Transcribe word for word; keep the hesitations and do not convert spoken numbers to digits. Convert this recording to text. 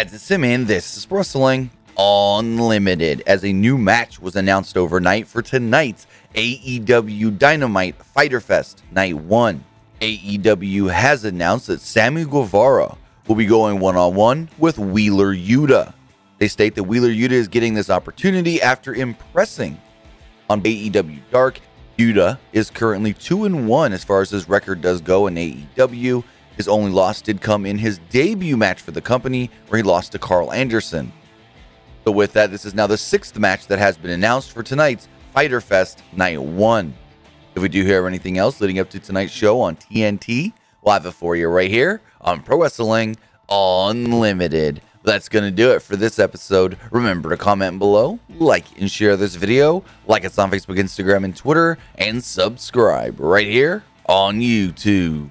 lads, it's Simon. This is Pro Wrestling Unlimited, as a new match was announced overnight for tonight's A E W Dynamite Fyter Fest Night one. A E W has announced that Sammy Guevara will be going one-on-one with Wheeler Yuta. They state that Wheeler Yuta is getting this opportunity after impressing on A E W Dark. Yuta is currently two and one as far as his record does go in A E W. His only loss did come in his debut match for the company, where he lost to Carl Anderson. So with that, this is now the sixth match that has been announced for tonight's Fyter Fest Night one. If we do hear anything else leading up to tonight's show on T N T, we'll have it for you right here on Pro Wrestling Unlimited. That's going to do it for this episode. Remember to comment below, like and share this video, like us on Facebook, Instagram, and Twitter, and subscribe right here on YouTube.